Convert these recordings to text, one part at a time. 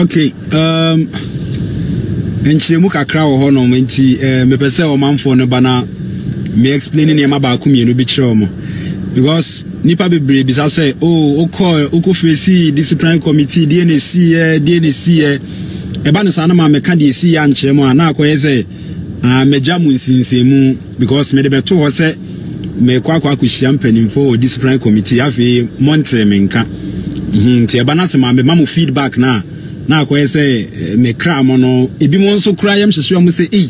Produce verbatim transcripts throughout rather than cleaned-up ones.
Okay, um, enchilemu kakra oho no menti eh me pese o manfo no bana me explain ni ema ba akumi enu bi kire omo because nipa bebre bi sa say oh okọ okọ face discipline committee D N C eh D N C eh e ba no sa na ma me ka de si ya nchiremu ana akọ ye say ah me jamu nsinsemu because me de beto ho say me kwa kwa kushia mpanimfo o discipline committee afi montre me nka mhm ti e ba na se ma me ma mo feedback na na akoye se me kra mo no ebi mo nso kra yem hyeso am se eh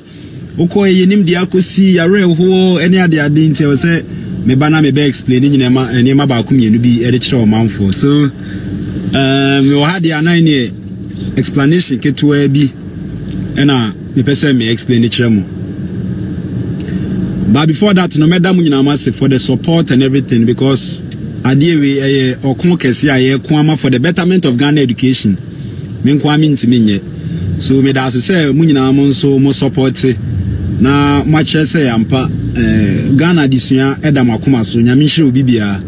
okoye yenim dia kosi yare ho ene ade ade nti o se me ba na me be explain nyina ma ene ma ba akumi enu bi ede kire o manfo so um we had the anine explanation ketua bi ena me pese me explain kire mo. But before that no madam nyina ma se for the support and everything because adie we eh okun kesi aye kwama for the betterment of Ghana education. Me nkwami ntimenye so me da se mu nyina mo nso mo support na ma kire se ampa eh Ghana disua eda makoma so nya me hire obi bia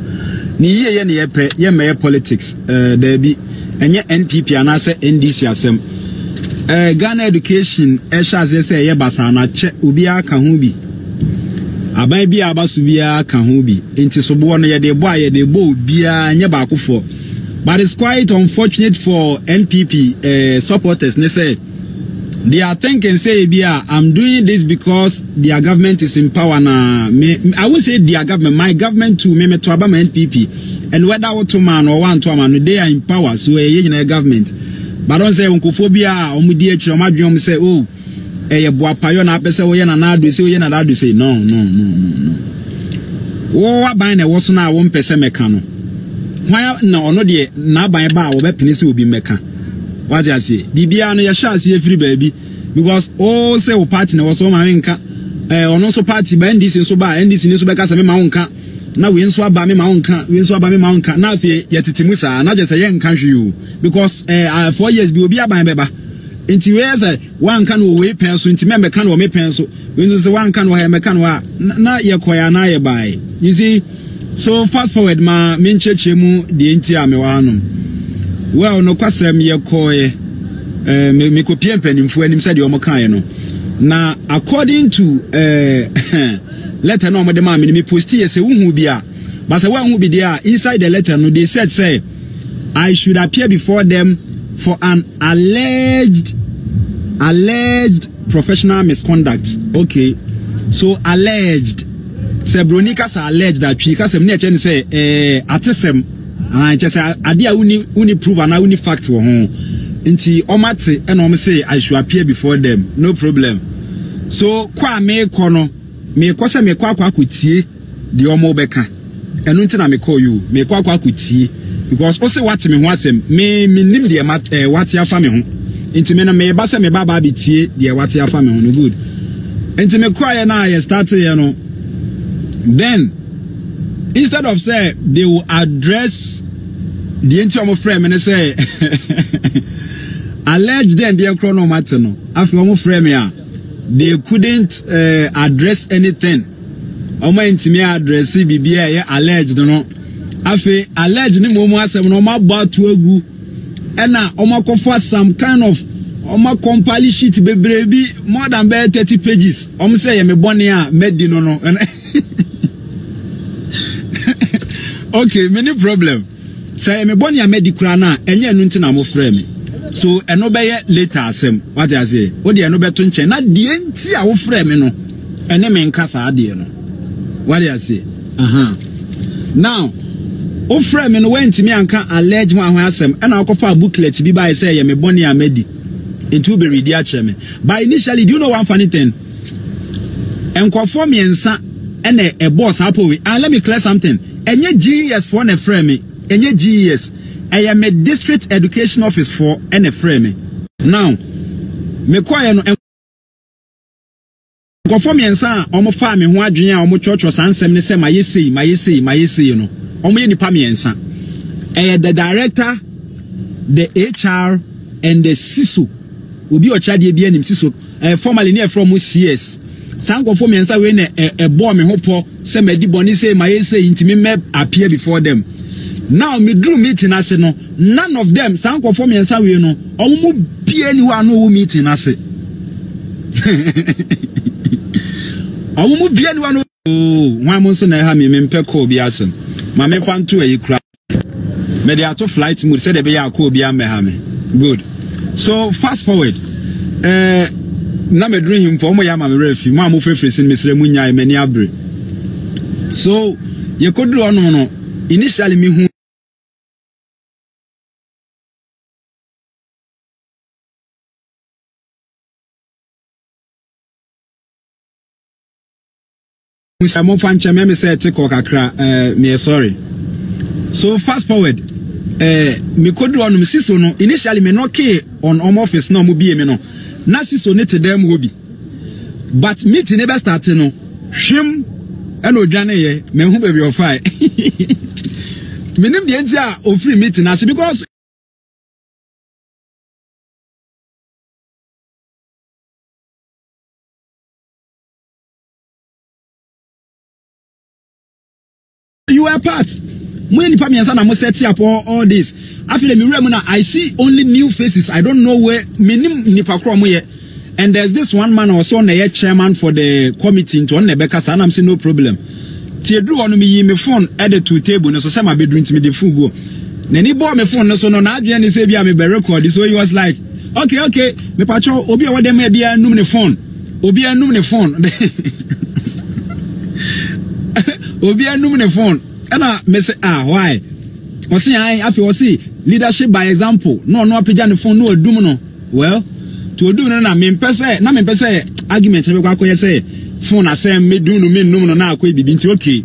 ni ye ye ne ye pe ye me politics eh da bi enye N P P ana se N D C asem eh Ghana education e sha se se ye basa na che obi aka ho bi aban bi abaso bi aka ho bi enti so bo no ye de bo aye de bo obi a nye ba akofo. But it's quite unfortunate for N P P uh, supporters. They say they are thinking, say, yeah, I'm doing this because their government is in power now. I would say their government, my government too, me me to about my N P P. And whether what man or one to man, they are in power, so a in a government. But don't say uncophobia or mudiachi or madrium say, oh, eh, boapayon apesa oyen and adu say oyen and adu say no, no, no, no, no. Oh, buying a was now one person mechanic. Why no no de na ban ba wo be penisi obi meka what you say bibia no ye sha se free baby because all say wo party na wo so ma nka eh ono so party ba N D C so ba N D C ni so be ka se me ma nka na we nso aba me ma nka we nso aba me ma nka na afie ye titimu sa na je se ye nka hwe because eh four years bi obi aban be ba nti we say wan nka no we pen so nti me meka no me pen so we nso se wan nka no he meka no a na ye koya na ye bai you see. So fast forward ma menchechemu de enti amewanu well no kwasem ye koye eh me, me kopie mpanimfo anim sɛ de omokan no na according to eh letter no omode ma me posti ye sɛ wohu bi a but sɛ wohu bi de a inside the letter no they said say I should appear before them for an alleged alleged professional misconduct. Okay, so alleged se bronika sa allege that twi ka sem ne che ne say eh atesem ah che say ade a uni uni prove na uni fact wo ho nti omate e no me say I should appear before them no problem so kwa me ko no me ko se me kwa kwa kutie de omo beka enu nti na me call you me kwa kwa kutie because o se what me ho asem me me nim de mat what ya fa me ho nti me na me ba se me ba ba bitie de what ya fa me ho no good nti me kwa ye na ye start ye no. Then, instead of say they will address the entire frame and they say allege them they are chrono matter no. After one frame here, they couldn't uh, address anything. Omo intimia address B B A yeah alleged no. After alleged ni mo mo asem no ma ba to egu. And now omo comfort some kind of omo compile sheet bebre bi more than bare thirty pages. Omo say ye me bonia made di no no. Okay, many problem. Say me born ya medikura na enye enu nti na mo frɛ me. So eno be ye later asem. What I say? Wo de eno be to nche na de enti a wo frɛ me no. Ene me nka saa de no. What I say? Aha. Now, wo frɛ me no wenti me anka allege ho asem. Ena akofa booklet bi ba say ye me born ya medi. Into be ready a chere me. But initially, do you know one funny thing? Enkofo me nsa and a boss happy. And let me clear something. And your G E S for a frame. And your G E S. I am a district education office for any frame. Now, me choir no conform and son or more farm and what junior or more church or son semi say my see, my see, my see, you know. Or me any pamian son. The director, the H R, and the S I S U will be your child here being him S I S U formerly near from C S. Sango for me and say when a bomb and hope for some boni say my essay intimate appear before them. Now me drew meeting as no. None of them sound for me and say we know. Or mu be anyone who meeting as it. Or mu be anyone who. Oh, one month and a half me mempe ko bi asem. Ma me fan two e kra. Me dey ato flight mood say dey be akọ bi am me. Good. So fast forward. Eh na me drew him for mo ya ma me refi. Ma mo fefresin me sere mu nyae me ni abre. So ye kodru ono no. Initially me hu Samo pancha me me say take kakra eh me sorry. So fast forward eh me kodru ono me siso no initially me no key on home office na mo bie me no. Na siso ne te dem hobi. But me ti ne be start no. Hwem and Ojane ye me hu be your fire. Minim the entire of free meeting as because you are part. When Pam and Sana must set up all this. After the Miramuna, I see only new faces. I don't know where Minim Nipakromoye. And there's this one man or so on the chairman for the committee into on the Becca, and I'm seeing no problem. Teodoro on me, my phone added to table, and so some are bedroom to me the full go. Nani bought my phone, so no, not Jenny say, be a record. So he was like, okay, okay, me patrol, Obi, what them may be a numne phone, Obi, a numne phone, Obi, a numne phone. And I say, ah, why? I see, I feel see leadership by example. No, no, pigeon phone, no, dumno. Well, to do na me pese na me pese argument me kwa koye say phone asem me do no me no no na akwa bibi nti okay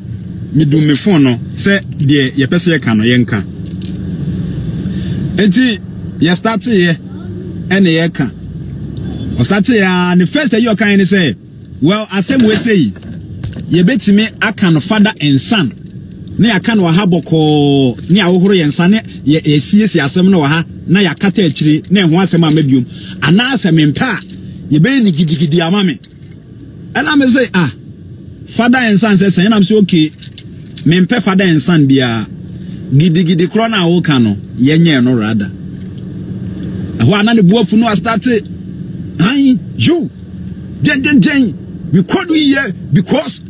me do me phone no say de ye pese ye kan no ye nka enti ye start here and ye kan o start here the first day you kan say well asem we say ye betime aka no father and son na ya kan wa haboko ni awohoro ye nsane ye esiesie asem na wa ha na ya kata akiri na ehu asem amabiom ana asem mpa ye be ni gidigidi amame and am say ah father and son say say na am say okay me mpa father and son bia gidigidi kro na wo ka no ye nye no rada aho ana ne buafu no start han you den den den we call we here because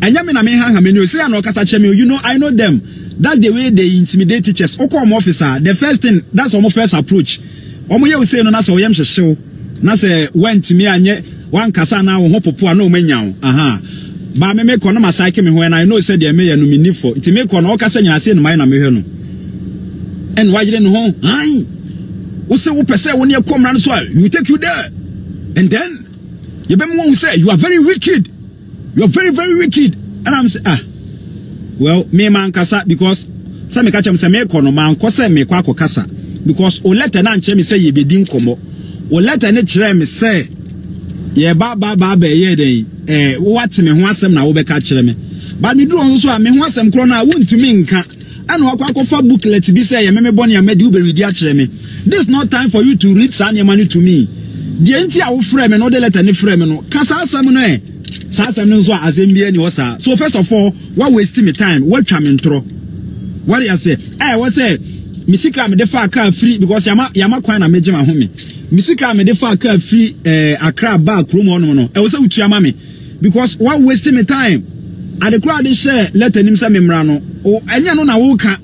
Anyame na me ha me no say na okasa che me you know I know them. That's the way they intimidate teachers. Okom officer, the first thing that's our first approach. Omo ye we say no na say oyem hyehyew. Na say went me anye wan kasa na wo hopopo na o manya. Aha. Ba me make no masaike me ho and I know say the me ye no me ni for. It make no okasa nyana say no man na me hwe no. And why you no ho? Ai. Wo say wo pese wo ne komra no so we take you there. And then you be mo say you are very wicked. You are very, very wicked. And I'm saying, ah, well, me man kasa because some me catch him say me kono man kose me kwa kasa because o letter na nche me say ye be din komo o letter ne chere me say ye ba ba ba ba ye dey eh what me ho asem na wo be ka chere me but me do on so a me ho asem kro na won ntimi nka ana akwa akofa booklet bi say ye me me bone ya me di uberi di a chere me this not time for you to read sanya manu to me the enti a wo frame me no the letter ne frame me no kasa asem no eh So first of all, what wasting my time? What coming through? What you say? I was say, Misika me defa car free because yama yama kwa na meje ma home. Misika me defa car free eh Accra back room on no. I was say utu yama me because what wasting my time? At the crowd they share let him say me mra no. Oh, anya no na wo ka.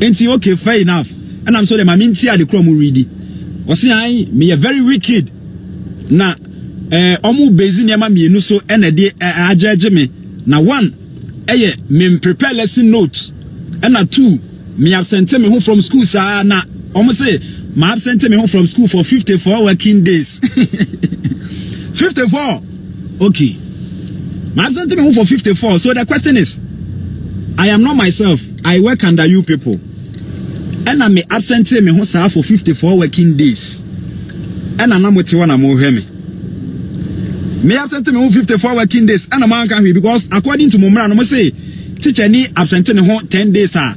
Enti okay fair enough. And I'm sorry, my minti at the crowd mu ready. O say I me very wicked. Na eh omu bezi niema mienu so enede ajeje me na one eh me prepare lesson note and na two me absent me home from school sa na omu say me absent me home from school for fifty-four working days fifty-four okay me absent me home for fifty-four so the question is I am not myself I work under you people and I me absent me home sa for fifty-four working days and na mo ti wona mo hwe me me absent me home fifty-four working days and a man can be because according to Momra no say teacher ni absent ne home ten days ah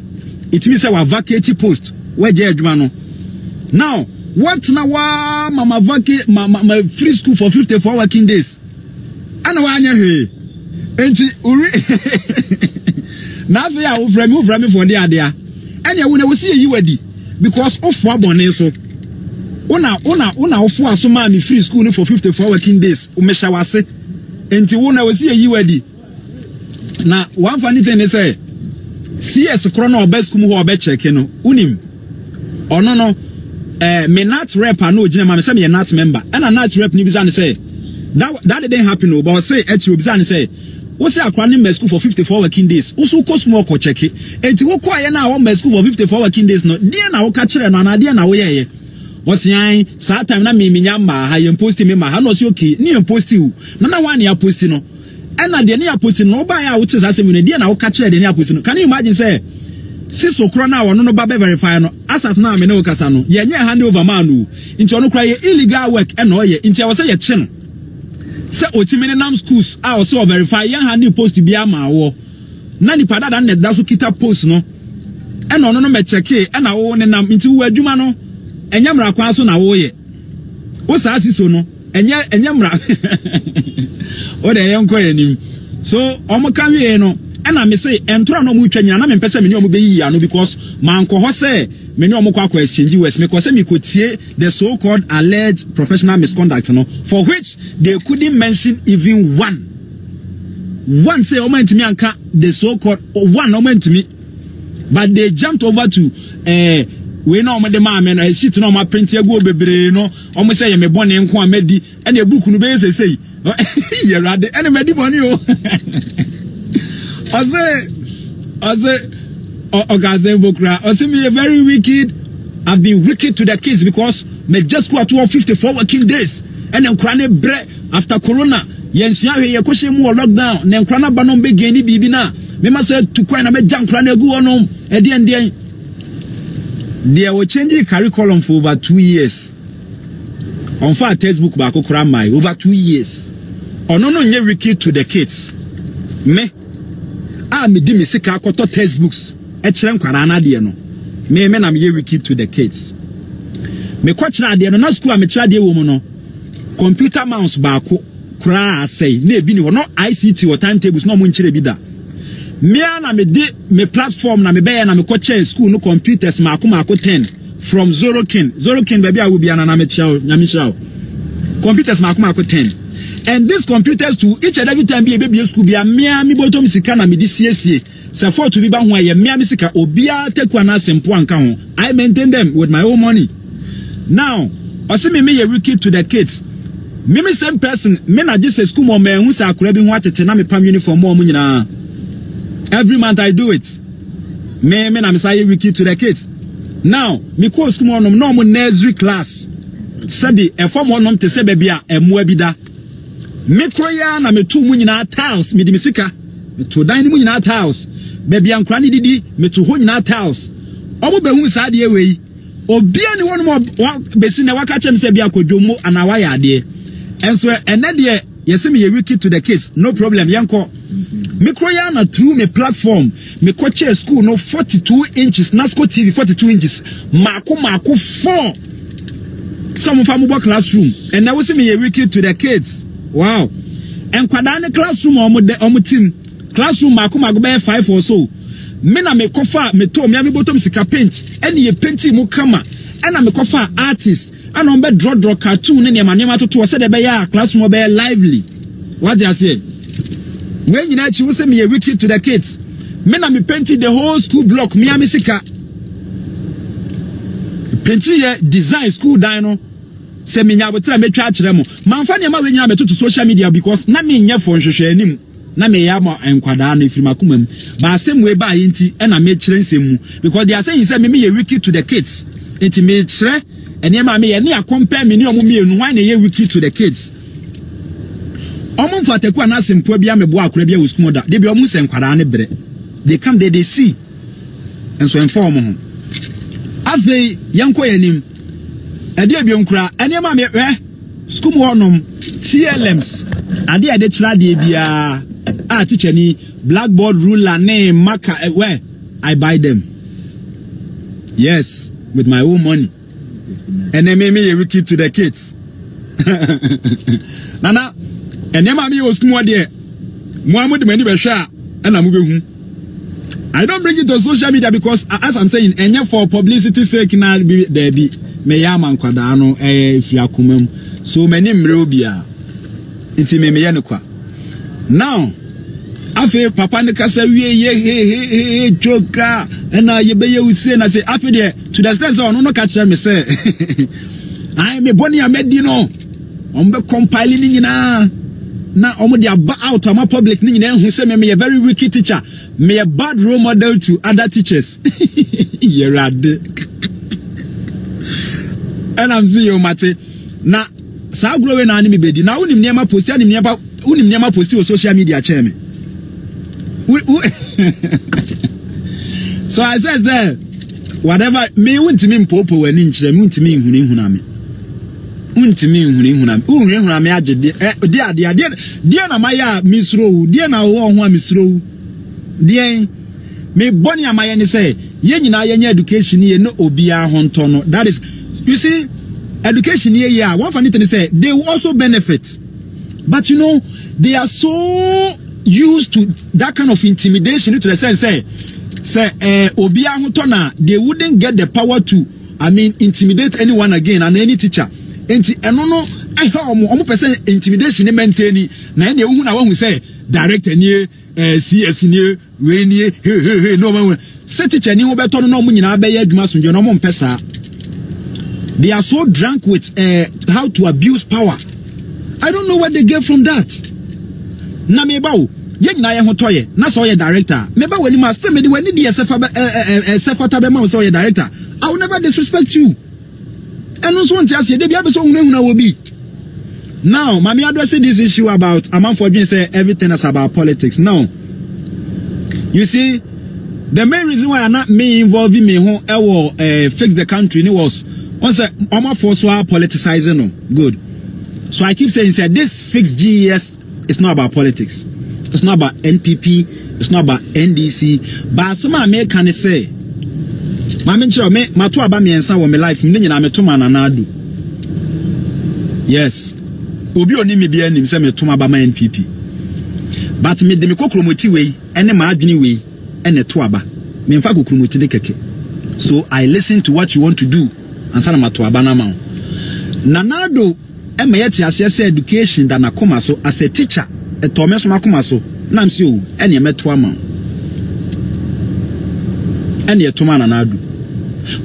it means say we vacate post where judge man now what na wa mama vacate my free school for fifty-four working days and wa anya hwe enti uri na fe ya wo frame wo frame for dia dia Sanya wuna wasi ye wedi. Because ofwa bonen so. Una, una, una ofwa so mami free school for fifty-four working days. Umesha wase. Enti wuna wasi ye wedi. Na, wafani tene se. C S krono obes kumuhu obe cheke no. Unim. Oh no no. Eh, me not rep ano jine mami. Se me ye not member. Ena not rep ni bizani se. That, that didn't happen no. But say, echi wabizani se. We say akwani me school for fifty-four working days. Usu kos mo ko cheki. Enti wo kwa ye na wo me school for fifty-four working days no. Die na wo ka kire no na die na wo ye ye. Wo sian sa time na me minya ma ha ye post me ma ha no se okay. Ni ye post u. Na na wan ya post no. E na de ne ya post no ba ya wo tse asem ne die na wo ka kire de ne ya post no. Can you imagine say sis okro na wo no ba be verify no. Asat na me ne wo kasa no. Ye nye hand over man no. Enti ono kra ye illegal work e na wo ye. Enti wo say ye chin. Se otimene nam schools a also verify yan hani post bi ama wo na ni pada dan da so kita post no e no no no me check e na wo ne nam nti wo adwuma no enya mra kwa so na wo ye wo sa asiso no enya enya mra wo de ye nko ye nim so omuka wie no e na me say entro no mu twanyana na me pese me ni omu be yi ano because man ko ho se me ni omu kwa kwa exchange west me ko se me kotie the so called alleged professional misconduct no for which they couldn't mention even one one say omu ntimi anka the so called one omu ntimi but they jumped over to eh we na omu de ma me na shit na omu print ego bebere no omu say ye me bone nko amedi e na book no be say say ye rade e na me di bone o Ose, Ose, Ogazembokra. Ose me very wicked. I've been wicked to the kids because me just go at fifty-four working days. And then krane bread after Corona. Yensia we yekoshe mu lockdown. Then krana banom be geni bibi na. Me ma say to kwa na me jam krane go onom. E di en di. They were changing curriculum for over two years. On far textbook ba ko kra mai over two years. Ono no nye wicked to the kids. Me. Ah, me di me se ka koto textbooks. E chile mkwara anadie no. Me me na me ye wiki to the kids. Me kwa chile adie no. Na school a me chile adie womo no. Computer mouse bako. Kura asay. Ne bini wano I C T or timetables. No munchile bida. Me na me di me platform na me beye na me koche in school. No computers ma ako ma ako ten. From zero kin. Zero kin baby I will be anana me chao. Nyami chao. Computers ma ako ma ako ten. And these computers too, each and every time be a baby school be a mere me bottom sika na me this C S E. So for to be back where a mere sika obia take one as important account. I maintain them with my own money. Now, I see me me a wicked to the kids. Me me same person. Me na just a school mom me who say I could be one to na me pam uniform more money na. Every month I do it. Me me na me say wicked to the kids. Now me call school mom no no nursery class. Sabi a form one nom to say baby a muebida. Me kroya na me tu mu nyina tiles me di misika me to dan ni mu nyina tiles be bia nkra ni didi me to ho nyina tiles obo be hu sa de ewe obia ni wono be si na waka chem se bia kodwomu ana wa ya de enso ene de yesi me ye wiki to the kids no problem yenko me kroya na through me platform me coacher school no forty-two inches nasco T V forty-two inches mako mako four some of am classroom and now we see me ye wiki to the kids. Wow. And kwadane classroom omu de omu team. Classroom maku maku be five or so. Mena me kofa me to me botom sika paint. Any ye painti mu kama. Ena me kofa artist. Ana ombe draw draw cartoon ne ma nema to to se de be ya classroom be lively. What you say? When you na chi wose me ye wicked to the kids. Mena me painti the whole school block me ami sika. Painti ye design school dino. Se minya botra metwa akire mo manfa ne ma we nyina meto social media because na me nya fo nhwehwe anim na me ya ma enkwada na ifirima kuma mu ba sem we ba yinti e na me kire nsem mu because they are saying say me me ye wiki to the kids enti me kire ene ma me ye ne compare me ne omo me enu wan na ye wiki to the kids omo mfata kwa na sempo bia mebo akora bia woskumo da de bia omo se enkwada ne bere they come there they see and so inform ho afei yanko yanim Adi ebiyonkura, eni ma me we school wonom T L Ms. Adi ade chira de bia. Ah teacher ni blackboard ruler ne marker where I buy them. Yes, with my own money. And then me me you keep to the kids. Nana, eni ma me o school wo de. Mo amu de mani be hwa a na mo be hu. I don't bring it to social media because, as I'm saying, any for publicity sake na be there be me ya man kwadano eh fiakumem. So many mrobia. Iti me me ya nukwa. Now, afi papa nika se we ye he he he he choka and na yebe ye use na say afi there to the extent so no no catch me say. I me boni ya medino. Ombe compiling ni na. Na omo de aba out ama public ni nyina ehun se me me very wicked teacher me a bad role model to other teachers yerade and I'm see you mate na sa grow we na ni me bedi na unim niema post anim niema unim niema post o social media chair me so I said that whatever me untimi mpopo wani nchire me untimi nhune nhuna me untimi nhune nhuna me unhune nhuna me agede de ade ade de na maya misrowu de na wo ho amisrowu Dien, me boni amayeni say, ye nyina yenye education ye no obia honto no. That is, you see, education ye yeah. One funny thing say, they will also benefit. But you know, they are so used to that kind of intimidation to the sense say, say eh, obia honto na, they wouldn't get the power to, I mean, intimidate anyone again and any teacher. Enti, eno no, I hear omo omo person intimidation they maintain. Na eni uhu na wanu say direct eni. Eh, si, si, we ni, he, he, he, no, man, set it, and you will be told no money, I bear Masun, your normal pesa. They are so drunk with uh, how to abuse power. I don't know what they get from that. Na mebao, yen na hotoye, na saw your director. Meba when you must tell me the when the S F A Tabema saw your director. I will never disrespect you. And also, want to ask you, they be able to be. Now, Mami addressing this issue about Amam Forgin say everything is about politics. Now, you see, the main reason why I not me involving me who I will uh, fix the country it was once Amam Forswa politicizing them. Good. So I keep saying, say this fixed G E S is not about politics. It's not about N P P. It's not about N D C. But some Amam can say, Mami Chiro me matua ba mi ensa wo me life mi nyina me tuma na na do. Yes. Obi oni me bia nim se me toma ba ma N P P but me de me kokromoti we ene ma adwini we ene to aba me mfa kokromoti de keke so I listen to what you want to do ansana ma to aba na ma nanado e me yeti ase ase education da na koma so as a teacher e to me so makoma so na mse o ene me to ama ene e toma nanado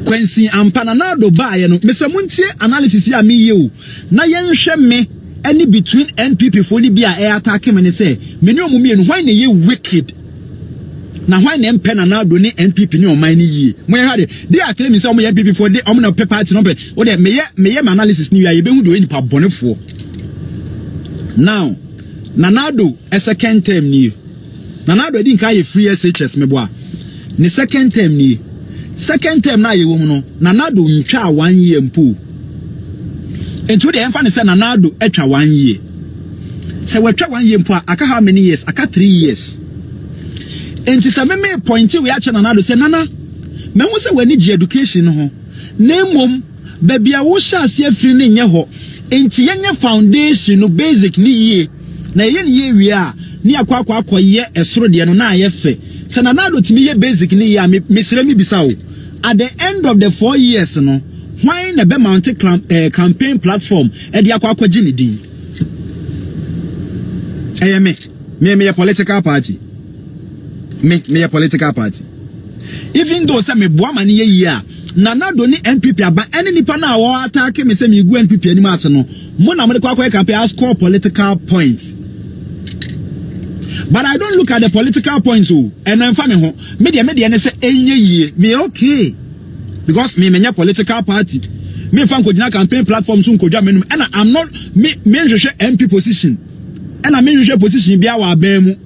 kwensi ampa nanado ba ye no me se muntie analysis ya me ye o na yenhwe me any between N P P for only be a attack him and say, Minimum, why are you wicked? Now, why name pen and now donate N P P in your mind? Ye, when I had it, they are claiming some N P P for the omni paper at number. Or they may have analysis near you, do any part bonnet for now. Nanado, a second term new Nanado didn't carry free S H S, meboa. The second term new second term now you know, Nanado in child one year and pool. And to the infant said Nanado extra one year. So we try one year mpo aka how many years? Aka three years. And to some me point we acha Nanado say nana me who say we need education ho. Na mom be bia wo sha ase free ne nye ho. Enti yenye foundation no basic ni ye. Na ye ne ye wi a ni akwa akwa akoye esoro de no na aye fe. Say Nanado timi ye basic ni ye a me sere mi bisa wo. At the end of the four years no why na be mounted uh, campaign platform e di akwa kwaji ni din eh me me me political party me me political party even though say me boa mane ye ye a Nanado ni N P P aba any nipa na wo attack me say me gu N P P ani ma ase no mo na mo de kwakwa campaign as score political points but I don't look at the political points oh and I'm fine ho me de me de ne say enye ye me okay because me many political party, me fan kujina campaign platform soon kujia menum. And I'm not me me judge M P position, and I me judge position biya wa bemu.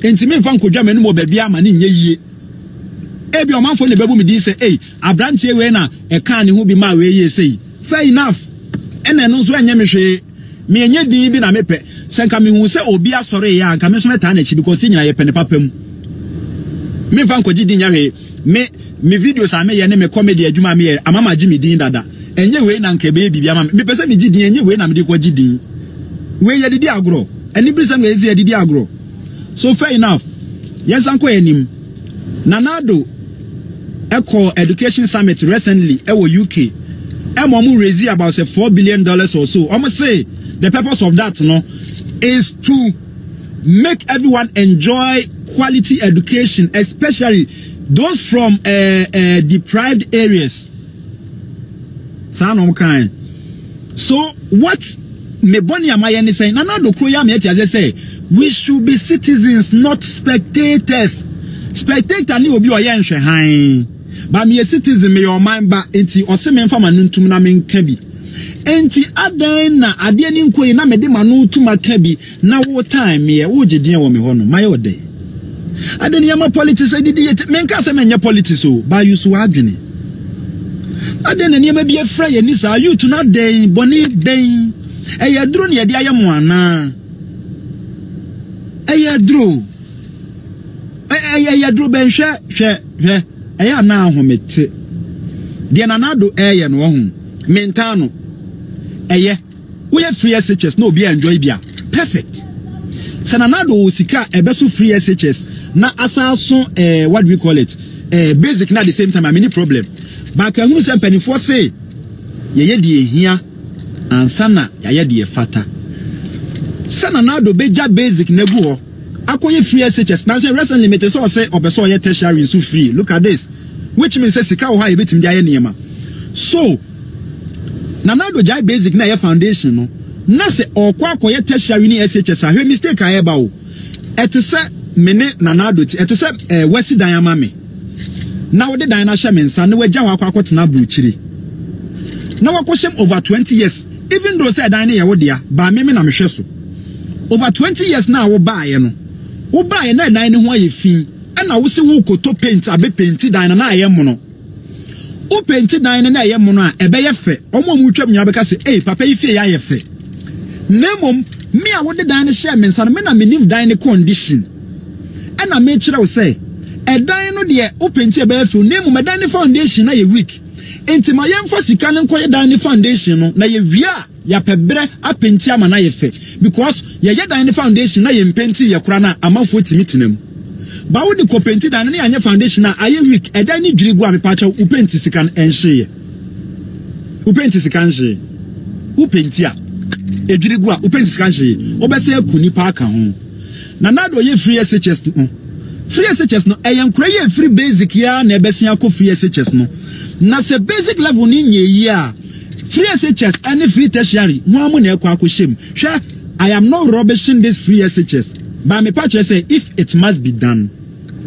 Enti me fan kujia menum o biya mani nye ye. Ebi oman phone bebu mi di say, hey, abranti we na ekani who be ma we ye say. Fair enough. Ena nunzo enye me judge me enye di bi na me pe. Senka me unse obiya sorry ya, senka me someta nechi because ni na ye pene papem. Me fan kujia di nyawe me. Me videos are me and me comedy a juma me a mama Jimmy Dean Dada. And ye way nanke baby yamam. Me person me jidin and ye way nam de kwa jidin. We ye did agro. And the prison is ye did agro. So fair enough. Yes, uncle enim. Nanado Echo Education Summit recently Ewo U K Emomu raised about say four billion dollars or so. I'ma say the purpose of that no is to make everyone enjoy quality education, especially those from uh, uh, deprived areas. So what Meboni Amayani saying? Nanado Kroya Mieti as I say, we should be citizens, not spectators. Spectator ni obi oye nhwehan ba me citizen me your mind ba enti oseme mfa ma ntum na me nka bi enti adan na ade ni nkoyi na me de ma no tuma ka bi na wo time ye wo gidin wo me hono my order adan ya ma politics edidi ye me nka se me nya politics o ba yusu adwene adan na ni ma bi afra ye ni sa you to na den boni den eya duro ne ye de ayemo ana eya duro Eya drobe nhwe hwe hwe eya na ahomete de na nado eye no ho menta no eye we free S H S na obi enjoy bia perfect sananado osika ebeso free S H S na asanso eh what do we call it eh basic na the same time I mean problem but can you say penifo say yeye de ehia ansana yeye de fata sananado beja basic na gu ho akoye free S H S now say rest unlimited so say obeso ye tertiary so free look at this which means say sika wo ha ebetim dia ye niema so nanado jai basic na ye foundation no na say okwa akoye tertiary ni S H S ahwe mistake aye ba wo etise mene nanado ti etise wesi dan ama me na wo de dan na hye mensa na wagya ho akwa akotena bruchiri na wakoshem over twenty years even though say dan na ye wo dia ba me me na mehwe so over twenty years na wo ba ye no wo ba ye na nan ne ho aye fi e na wo se wo koto paint abe paint dan na aye mo no wo paint dan na aye mo no a ebe ye fe omo mu twam nyara be ka se eh papa yi fie aye fe nemom me a wo de dan ne share me nsa me na me nim dan ne condition e na me kire wo se e dan no de wo paint e be fe nemom e dan ne foundation na ye weak enti ma yemfa sika ne nkoye dan ne foundation no na ye wia ya pebre a penti ama na ye fe because ye ye dan ne foundation na ye mpenti ye kura na amanfo timi tinem ba wo de ko penti dan ne anye foundation na aye week e dan ne dwirigu a mepacha u penti sika enhye ye u penti sika enhye u penti a e dwirigu a u penti sika enhye obese akuni pa aka ho na nado ye free S H S no free S H S no e yan kura ye free basic ya na ebesia ko free S H S no na se basic level ni nye ye a free S H S any free tertiary I am not rubbishing this free S H S but my patch say if it must be done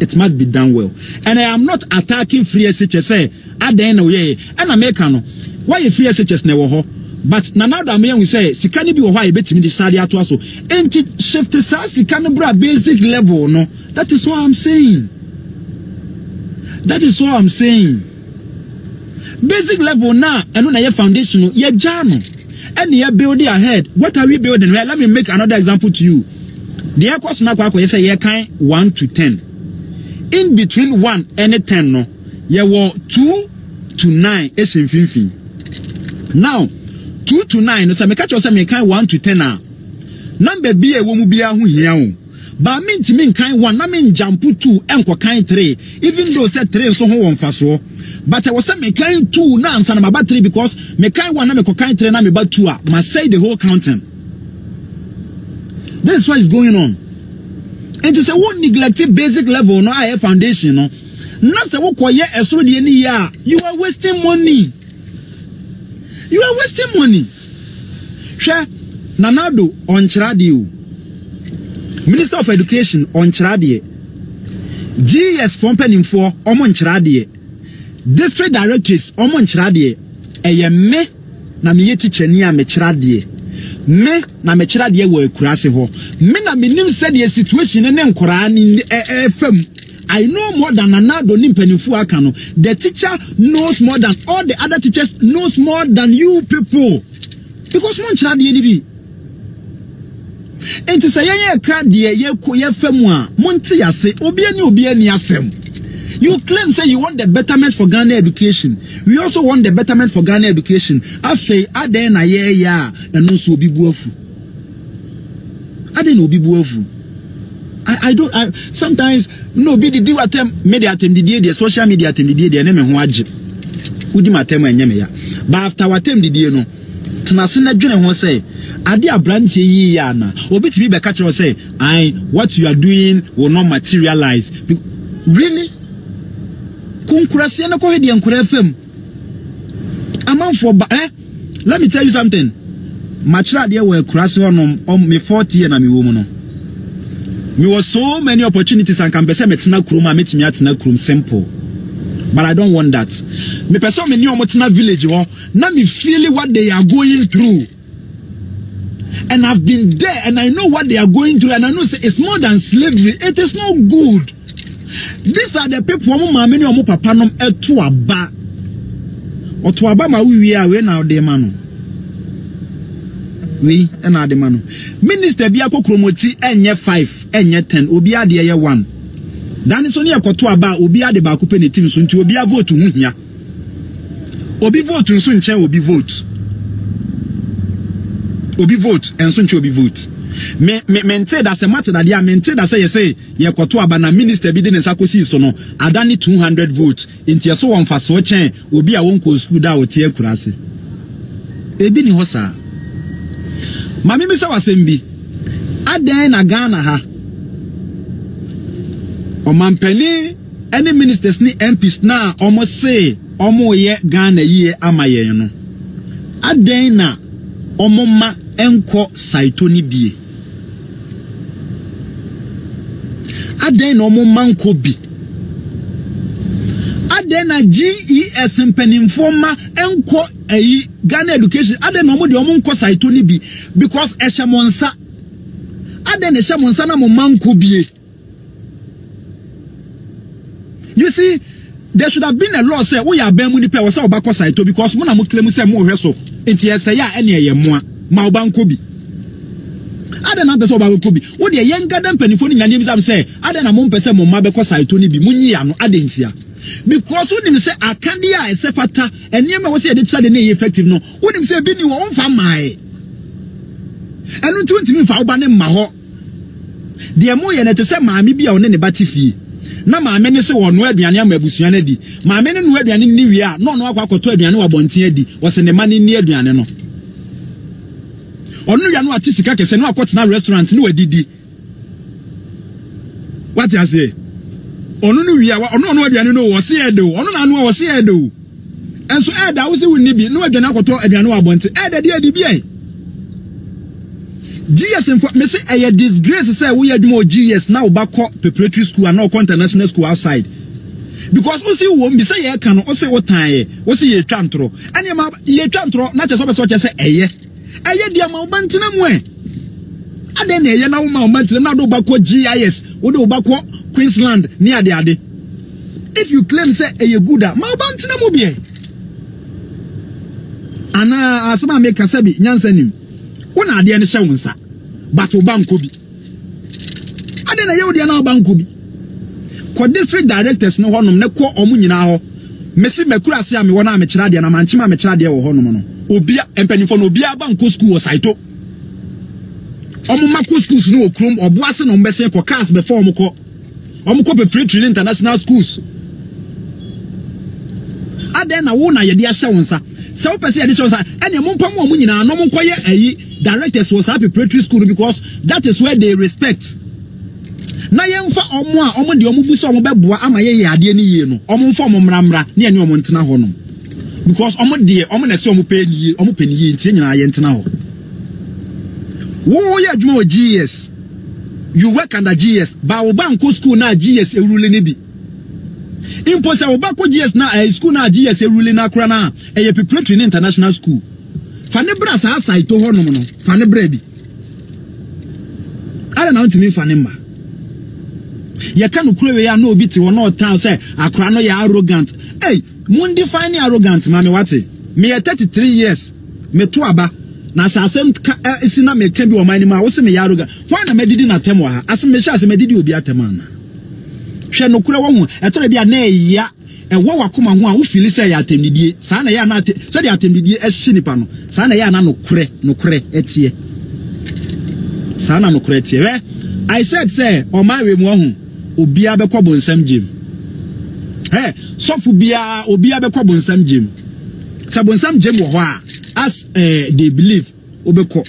it must be done well and I am not attacking free S H S at the end of year and I make no why a free S H S never ho but now that me we say si can be why bet me the salary at so ain't it shift si can bra basic level no that is what I'm saying that is what I'm saying basic level now and on your foundation your journal and you're building ahead what are we building well let me make another example to you the air course now you say you can one to ten in between one and ten no you were two to nine is in now two to nine so me catch yourself me can one to ten now number be a woman be a who here but me to me kind one I mean jump two and kind three even though said three so on fast so but I was saying me kind two now and my battery because me kind one and me kind three now me about two up must say the whole counting that's what is going on and to say what neglected basic level no I have foundation no not say what quiet as through the year you are wasting money you are wasting money share nanado on radio Minister of Education on Chradie. G S from Peninfo on Chradie. District Directors on Chradie. Eye me na miye teacher ni ame Chradie. Me na me Chradie wo ekurase ho. Me na minim said the situation ne nkora ni F M. I know more than Nanado ni Peninfo aka no. The teacher knows more than all the other teachers knows more than you people. Because mon Chradie ni bi. Enti say ye ka de ye ye famu a monte yase obi ani obi ani asem you claim say you want the betterment for Ghana education we also want the betterment for Ghana education afei aden na ye ya na no so obi buafu aden obi buafu I, I don't, I, sometimes, no, be the deal at them, media at them, the day, the social media at them, the day, the name and watch. Udimatem and Yemea. But after what time did you know? Tanasina Junior will say, Adia Brandy Yana, Obit Biba Catcher will say, I, what you are doing will not materialize. Be, really? Concurasiana Kohedi and Kurefem. Amount for, eh? Let me tell you something. Machra dia were Kurasian on me forty and I'm a woman. We were so many opportunities and can be said metina krum and meet me at krum simple. But I don't want that. Me person me near Motina village wo now me feel what they are going through. And I've been there and I know what they are going through and I know it's more than slavery. It is no good. These are the people who mama ne omo papa nom eto aba. Oto aba ma we are we now dey man. We and Ademano Minister Biako Kromoti and ye five and ye ten, Obia de one. Then it's only a Kotua Ba, Obia de Bakupen team soon to Obia vote to Munia. Obi vote and soon chair will be vote. Obi vote and soon to be vote. Me mente that's a matter that ya mente that say, say, ye Kotua Bana Minister Bidden and Sakosi so no, Adani two hundred votes. In Tiaso one for so chain, Obia won't go school down with Tia Kurasi. Ebini Hossa. Mami misa wasembi. Aden na Ghana ha. Omampeni, any ministers ni M Ps na omo say, omo ye Ghana ye amaye no. Aden na omo ma enko saitoni biye. Aden na omo manko bi. Aden na G E S mpenimfo ma enko eyi Ghana education. Aden na omo di omo nko saitoni bi. Because esha monsa. Aden esha monsa na mo manko biye. You see, there should have been a law say, we are ben muni pe wasa obako saito. Because muna mu claim say mo reso. Inti yese ya eni ye mwa. Ma obanko bi. Aden na beso obako bi. Wodi ye yenga den penifoni nani misa mse. Aden na mo mpese mo mabeko saito ni bi. Munyi ya no aden siya. Because when him say akandia is fata and name was say the child dey effective no when him say be ni won fa mai and unto ntimi fa oba ne ma ho de mo ye na te say maami bia won ne ba tifi na maami ne say won aduane amabusua na di maami ne no aduane ni wi a no no akwa akọto aduane wa bonten adi was ne ma ne ni aduane no onu ya no ati sika kese no akọto na restaurant ne wa didi what you say Onu nu wi awa onu onu aduane no wo se edo onu na anu wo se edo enso eda wo se woni bi no aduane akoto aduane wa bonte eda di edi bi ai G S info me say eye disgrace say we aduma o G S na obakọ preparatory school and international school outside because wo se wo mi say ye kan wo se wo tan ye wo se ye twa ntoro ene ma ye twa ntoro na che so be so che say eye eye di ma obante na mu e ade na eye na wo ma obante na do obakọ G I S wo do obakọ Queensland near the ade. If you claim say a gooda, ma banti na mobie. Ana asama make kasabi nyansanim. Wona ade ne hye wonsa. But obanko bi. Ade na ye ode na obanko bi. Ko district directors no honum ne ko omu nyina ho. Mesi makurase ame wona ame kira de na manchima ame kira de wo honum no. Obia empanifo no obia banko school osaito. Omu mako schools no okrom oboase no mbese ko cars before omu ko I'm going to prepare to international schools. And then I want to hear the assurance. So I say this one. And the moment we are going, no one can hear directors was happy preparatory school because that is where they respect. Now you for omo, omo di omo busa omo be boa amaye ye ade ni ye no. Omo for omo mramra na ene omo ntena ho no. Because omo de omo na se omo pe ni ye, omo pe ni ye ntie nyina ye ntena ho. Wo ye adwuma o G S. You work under G S, but obanko school na G S erule ne bi. Impose obanko G S na eh, school na G S erule na kura na eh, preparatory international school. Fanebra sa asa ito ho no no. Fanebra bi. Ala na ntimi fanema. Ye ka no kura we ya na obi ti wo na otan say akura no ya arrogant. Hey, mun define arrogant ma me wate. Me ye thirty-three years. Me to aba. Na sa asem esi na me kan bi o mani ma wo se me yaroga hwan na medidi na tem wa ha asem me sha asem medidi obi atem ana hwe nokure wo hu etore bia na eya ewo wakoma ho a wo fili se ya atem didie sa na ya na ate so de atem didie ehye nipa no sa na ya na nokure nokure etie sa na nokure etie we I said, say, on my way, one who be a becobbin Sam Jim. Hey, so for be a or be a becobbin Sam Jim. Sabon Sam Jim, as they believe, Obeko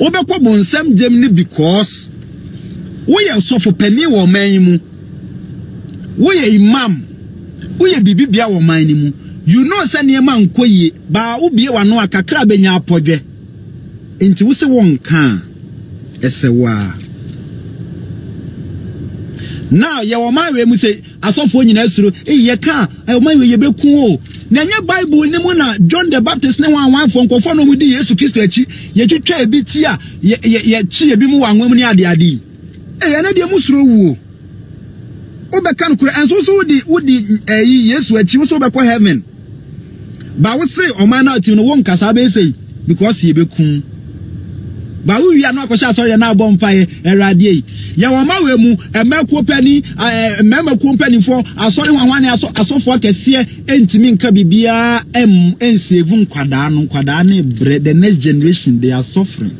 Obeko Bon Sam Jim, because we are so for penny or manimu. We are imam. We are bibia or manimu. You know, Sanya man koye, ba ubi wa no akakra benya apodwe. Inti wuse wonka. Esewa. Now, ya wamawe muse, asofo nyina esuru, eh ye ka, ay wamawe ye beku o. Na nya Bible ni mu na John the Baptist ne wanwan fo nkofo no mu di Yesu Kristo achi, ye twetwa ebi ti a, ye ye chi ebi mu wanwam ni ade ade. Eh ya na de musuru wuo. Obeka nkure enso so wudi wudi eh Yesu achi wo so obekọ heaven. Ba wo say o man na otim no wo nkasa be say because ye bekun. Ba wo wi anọ akọsha sorry na abọ mfa ye erade yi. Ye wo ma we mu emakuo pani emakuo pani fo asori hwanhwane aso asofo akese entimi nka bibia em ensevu nkwada no nkwada na the next generation they are suffering.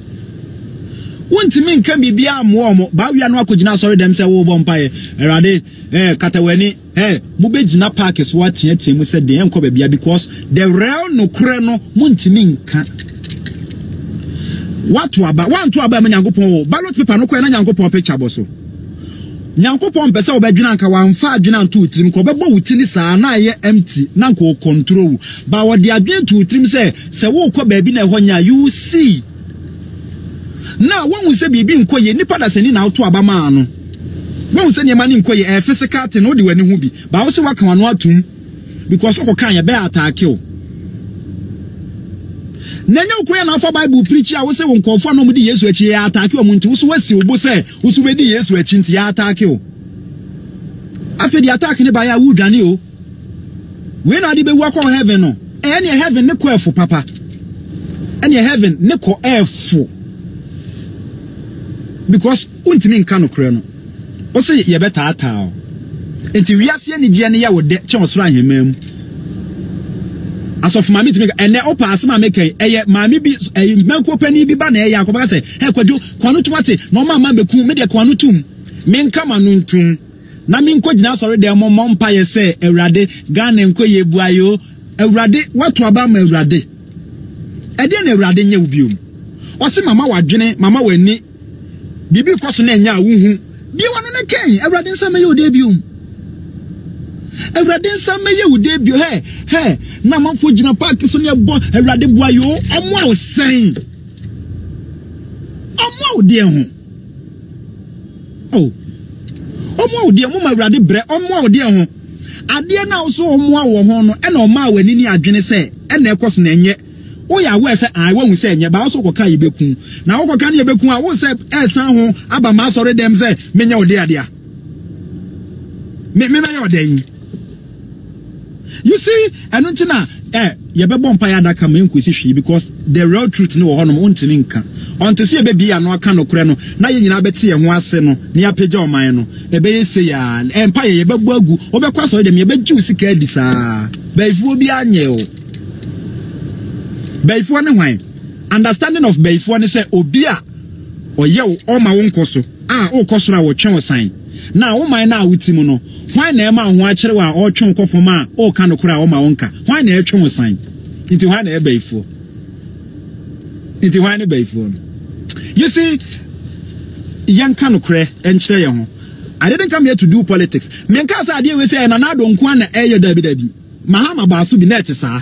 Wontimi nka bibia amwo mo ba wi anọ akọgina sorry dem say wo bọ mfa ye erade eh katawani eh mubejina parkes wo ateatea mu say de enko bibia because the real no kure no muntimi nka. What waba want to abba Nyankopon ballot paper no kwa na Nyankopon picture boso Nyankopon pese obadwina anka wanfa adwina anto utrim ko bebo wutini saa na ye empty na nko control ba wo de adwen to utrim se se wo ko baabi na ehwanya you see na won hu se bibi nko ye nipa da sani na auto aba ma no won hu se niema ni nko ye e physical te no de wani hu bi ba wo se waka wano atum because wo ko kan ye be attack o. Nanya ukwe na for Bible preacher we say won konfo no mu di Yesu echi ya attack o mu nti wo se obo se wo so be di Yesu echi nti ya attack o afi di attack ne ba ya wu dwane o we na di be wu akọ heaven no e na heaven ne ko efo papa e na heaven ne ko efo because untimi nka no kure no wo se ye beta atao nti wiase ne gye ne ya wo de che osoro ahemam. As of Mammy to make and now pass Mammy K. A Mammy be a Melco penny be banner, Yakobase, Hequadu, Quanutuate, no mamma become media quanutum. Men come on untum. Namin Quadinas already a mom pie say, a rade, gun and coye buayo, a rade, what to abam a rade. And then a rade new beam. Or say, Mamma, what Jenny, Mamma, when me Bibi Cosnania, woo, be one on a cane, a rade some your debut. Everything some may you debut, hey, hey, now my food in a park is on your boy, a radic boy, you, I'm well saying. I'm well, dear. Oh, oh, well, dear, my radic bread, oh, well, dear. I dear now so more honor, and on my way, Nini, I didn't say, and there was none yet. Oh, yeah, well, I won't say, but also what can you be? Now, what can you be? I won't say, as I won't, Abamas already them say, Menyo, dear, dear. Me, me, my day. You see, I don't know. Eh, you be bomb paya da come in because the real truth no one won't link. On to see a baby and no can no crano. Now you know, Betty and one seno near Pedro Mino. A bay say an empire, a bad bogu, overcross or them, a bad juicy cadis. Bayfubiano Bayfuan wine. Understanding of Bayfuan is a obia or yo or my own coso. Ah, oh, coso, I will change sign. Now, oh my now with Timono. Why never watch her or chunk for ma or canoe or my uncle? Why never chum sign? Into one a bay for into one a bay for you see, young canoe and Shayon. I didn't come here to do politics. Mencas idea we say, and I don't want to air your W W. Mahama Basu be necessary.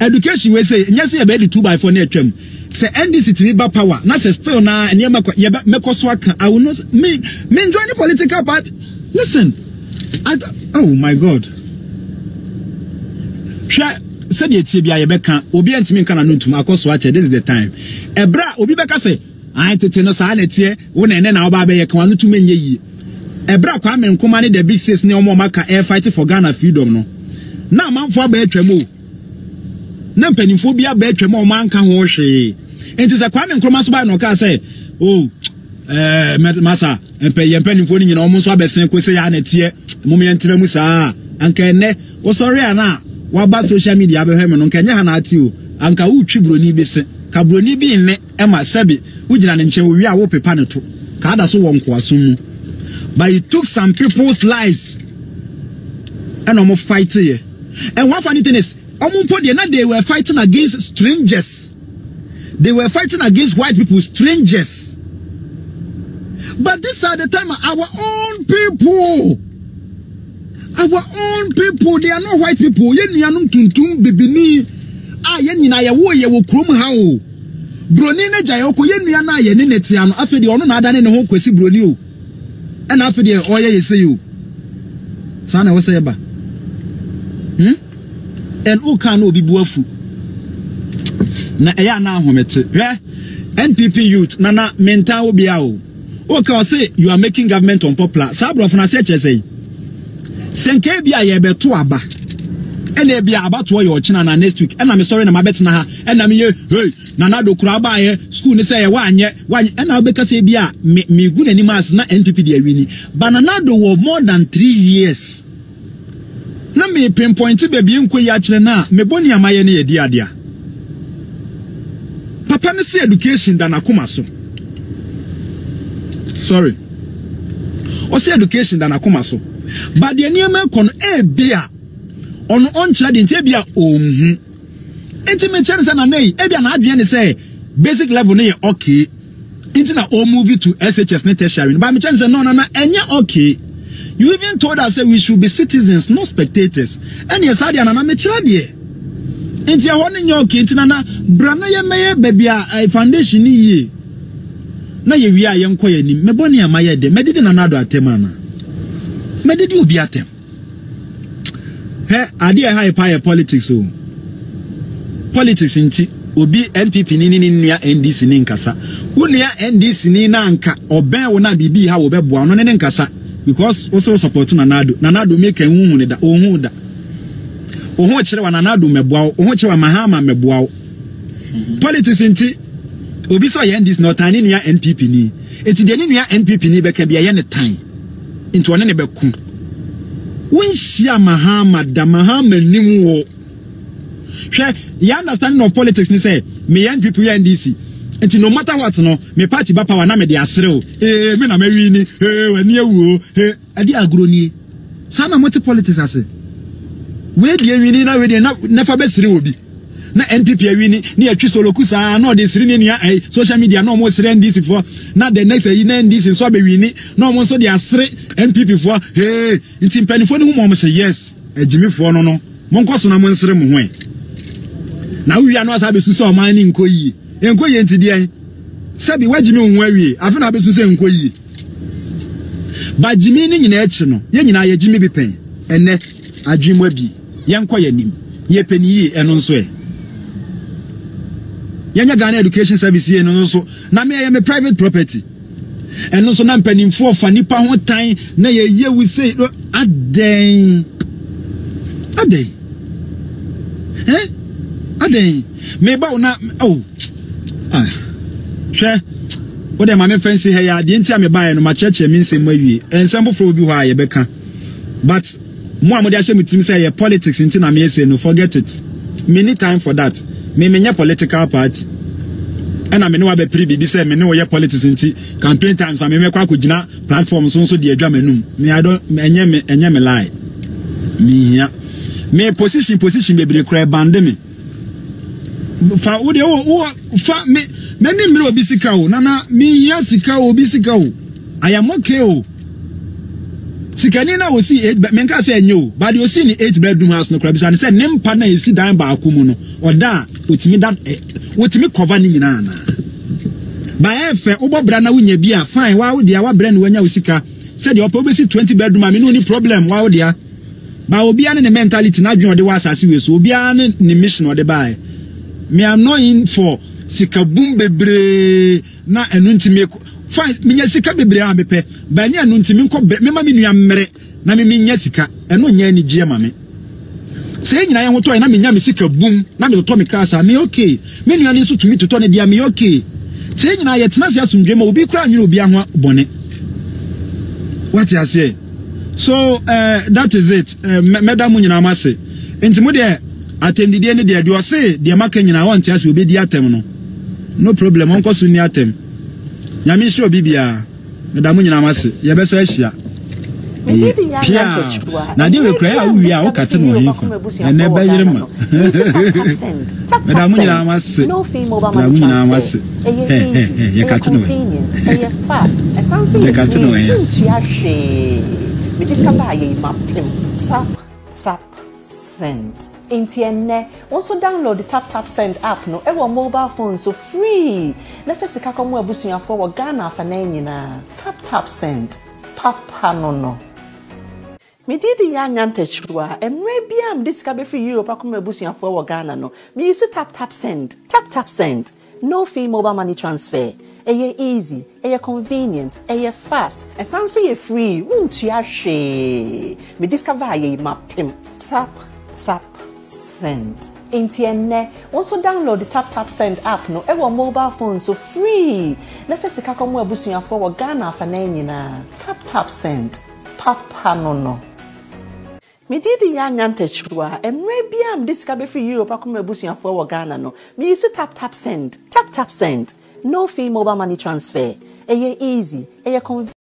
Education we say, yes, a baby two by four nature. Se endi sitiriba power na se still na eniye mako yeba mekoswa kan I will not me me join the political party. Listen, I oh my God, sha said yeti bia yebeka obi antimi kan na ntum akoswa che. This is the time ebra obi beka se I tete no sa na tie wo na ene na oba be yekan no tum enye yi ebra kwa me nkoma ne the big six ne omo maka air fight for Ghana freedom no na manfo aba atwam o na mpanimfo bia ba atwam o manka ho hwe enti za kwa me nkroma so ba no ka say oh eh masa mpanimfo ni nyina o mo so abesen ko se ya na tie mo me ntira mu saa anka ene wo sori ana wa ba social media be hwe me no nka nya ha na ati o anka wo twi broni be se Kabroni bi me ema sebi ujina nche wia wo pepa ne to ka da so won kwaso mu. But you took some people's lives and omo fight here. And one funny thing is omo po dey na they were fighting against strangers. They were fighting against white people, strangers. But this at the time our own people Our own people, they are not white people. Yen yanum tuntum bibini. Ah, yen yina ya wo ye wo krom hao. Broni ne jaya oko yen yana ye ne netiano. Afi di ono na adane ne ho kwesi broni o. En afi di oye ye se yo. Sana wo se ba. Hm? En o kan obi buafu. Na eya na ahomete. Hwe. N P P youth nana mental obi a o. O ka say you are making government unpopular. Sabro funa se chese. Senke bia yebe to aba ene bia aba to your china na next week ena me sorry na mabet na ha ena me ye hey na na do kura ba ye school ni say ye wanye wanye ena obeka say bia me gu nani mas na N P P de awini banana do for more than three years na me pinpoint be bi nko ya kire na me boni amaye na ye di ade a papa ni say education da na koma so sorry o say education da na koma so. But the name kon e bia on on chadin te bia ohun enti me chance na nei e bia na adwe ne say basic level ne okay enti na o move to S H S ne tertiary but me chance no na na enye okay you even told us say we should be citizens not spectators and yes adia na na me chira de enti ho ne okay enti na na bra na ye meye bebia foundation ye na ye wi aye nko ye ni me boni amaye de me didi na na do atemana me did you be at them? Hey, I did high power politics. So politics in tea will be N P P ni ni near N D C in Casa. Who near N D C in Nanka or Ben will not be how be one on an Casa because also support Nanado. Nanado make a woman that own that. Oh, what shall one another me bow? Oh, what shall Mahama me bow? Politics in tea will be so N D C not an near N P P ni. It's the near N P P ni can be a time. Into an enebeku. When Shia Muhammad, the Muhammad Nimu, the understanding of politics, they say, me young people here in D C, and no matter what, no, me party bapa waname de asreo. Eh, me na me wini. Eh, we niye wo. Eh, adi agroni. Sana moti politics ase. We di wini na we di na never be sri obi. Na N P P wini ni etu solo kusa no de sri ni ya social media no mo sri N D C for na the next year N D C so be wini no mo so de asre N P P for hey inti mpanifo ni humo say yes ejimi for no no mo nkoso na mo nsre mo hwan na wi ano asa be susu o man ni nkoyi enkoyi enti de sabi wajimi ho awie afi na be susu enkoyi ba jimi ni nyina echi no ye nyina ye jimi bi pen ene adwimwa bi ye nkoye nim ye peniyi eno nso e Yanya Ghana education service here and also na me a private property. And also na penny for funny pa one time na ye ye we say a day. A day. Eh? A day. Me ba na oh ah che what am I fancy here ya the entire me buy no ma church me nsem awie. Ensemble for obi ho aye beka. But mo amode a shame tim say politics nti na me say no forget it. Many time for that. Me menye political party ena me ne wa be pri bibi say me ne wo politics nti campaign times am me me kwa kugina platform so so de adwa manum me I don enye me enye me lie me ya me position position be bre kra bande me fa wo de wo fa me me ni mire obi sika wo na na me ya sika obi sika wo I am okay o sika ni na wo si eight me nka say enyo but you see ni eight bedroom house no kra bi say say nem pa na e si dan ba akomu no oda otimi da otimi cover ni nyina na ba efe obo bra na wunya bi a fine wa wo dia wa bra ni wanya wo sika say de opo obesi twenty bedroom am no ni problem wa wo dia ba obi an ne mentality na dwon de wa asase we so obi an ne mission o de ba me am not in for sika bum bebre na enu ntimi fine minya sika bebre a mepe ba nya no ntimi nko me ma menua mmere na me minya sika eno nya ni gye ma me se nyina ye hoto na minya me sika bum na me to me kasa me okay me nua ni so tumi toto ne dia me okay se nyina ye tena se asumdwe ma obi kura nwi obi ahwa bone what you say so uh, that is it madam nyina ma se ntimo de atemdidie ne de de o se de maka nyina won ti ase obi di atem no no problem onko so ni atem nyame hye obi bia medamu nyina mase ye be so ahia na de we kra awi a okate no hin na be yirema medamu nyina mase no film over my transfer ye kate no ye fast e something ye kate no ye chiache me discover ye map Tap Send. Interne. Also download the Taptap Send app. No, every mobile phone so free. Nefesi kaka mo ebusu ya for Ghana fanenyi na Taptap Send. Papa no no. Me didi ya nyantechwa. Emre biam diska be free Europe akoma ebusu ya for Ghana no. Me use Taptap Send. Taptap Send. No fee mobile money transfer. Eye easy, eye convenient, eye fast. And sounds so free. Won't you share? Me discover ye map him. Tap Tap Send. Interne. Also download the Tap Tap Send app. No, every mobile phone so free. Nefesi kaka mo ebusu ya for Ghana fanenyi na Tap Tap Send. Papa no no. Me didi ya nyantechwa. Emre biam diska be free Europe akoma ebusu ya for Ghana no. Me use Tap Tap Send. Tap Tap Send. No fee mobile money transfer. Eye easy, eye convenient.